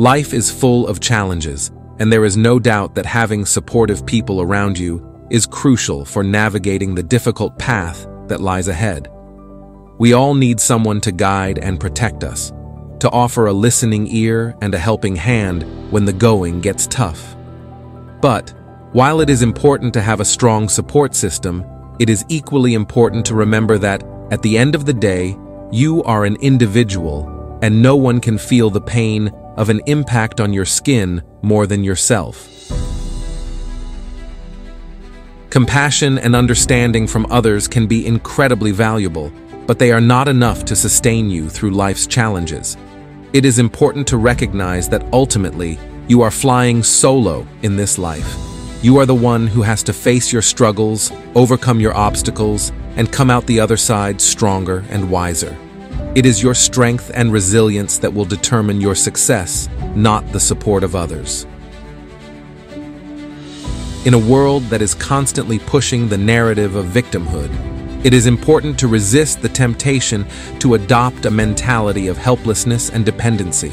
Life is full of challenges, and there is no doubt that having supportive people around you is crucial for navigating the difficult path that lies ahead. We all need someone to guide and protect us, to offer a listening ear and a helping hand when the going gets tough. But while it is important to have a strong support system, it is equally important to remember that, at the end of the day, you are an individual, and no one can feel the pain of an impact on your skin more than yourself. Compassion and understanding from others can be incredibly valuable, but they are not enough to sustain you through life's challenges. It is important to recognize that ultimately, you are flying solo in this life. You are the one who has to face your struggles, overcome your obstacles, and come out the other side stronger and wiser. It is your strength and resilience that will determine your success, not the support of others. In a world that is constantly pushing the narrative of victimhood, it is important to resist the temptation to adopt a mentality of helplessness and dependency.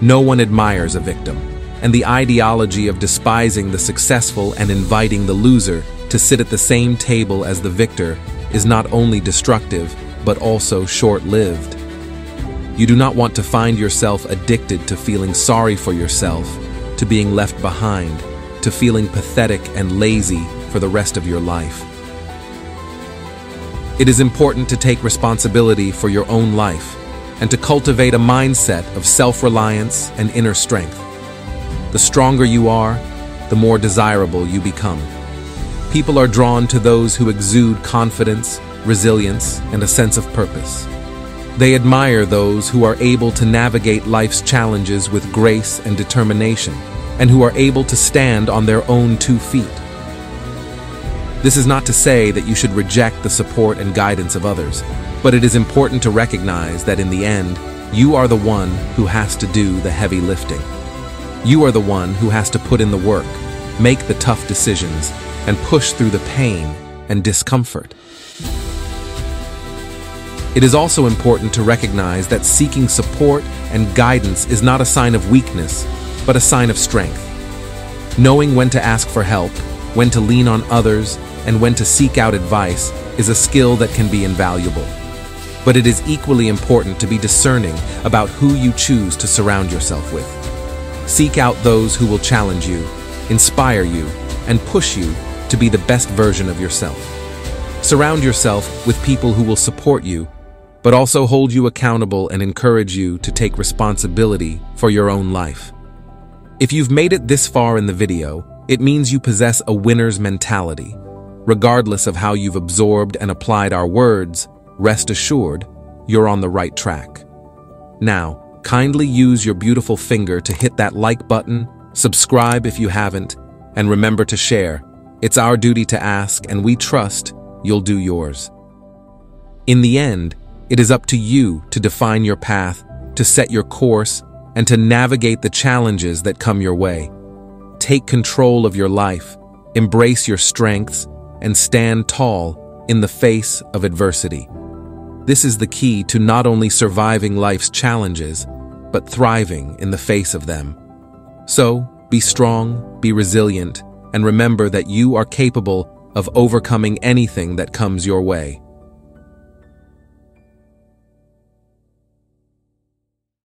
No one admires a victim, and the ideology of despising the successful and inviting the loser to sit at the same table as the victor is not only destructive, but also short-lived. You do not want to find yourself addicted to feeling sorry for yourself, to being left behind, to feeling pathetic and lazy for the rest of your life. It is important to take responsibility for your own life and to cultivate a mindset of self-reliance and inner strength. The stronger you are, the more desirable you become. People are drawn to those who exude confidence, resilience, and a sense of purpose. They admire those who are able to navigate life's challenges with grace and determination, and who are able to stand on their own two feet. This is not to say that you should reject the support and guidance of others, but it is important to recognize that in the end, you are the one who has to do the heavy lifting. You are the one who has to put in the work, make the tough decisions, and push through the pain and discomfort. It is also important to recognize that seeking support and guidance is not a sign of weakness, but a sign of strength. Knowing when to ask for help, when to lean on others, and when to seek out advice is a skill that can be invaluable. But it is equally important to be discerning about who you choose to surround yourself with. Seek out those who will challenge you, inspire you, and push you to be the best version of yourself. Surround yourself with people who will support you, but also hold you accountable and encourage you to take responsibility for your own life. If you've made it this far in the video, it means you possess a winner's mentality. Regardless of how you've absorbed and applied our words, rest assured, you're on the right track. Now, kindly use your beautiful finger to hit that like button, subscribe if you haven't, and remember to share. It's our duty to ask, and we trust you'll do yours. In the end, it is up to you to define your path, to set your course, and to navigate the challenges that come your way. Take control of your life, embrace your strengths, and stand tall in the face of adversity. This is the key to not only surviving life's challenges, but thriving in the face of them. So, be strong, be resilient, and remember that you are capable of overcoming anything that comes your way.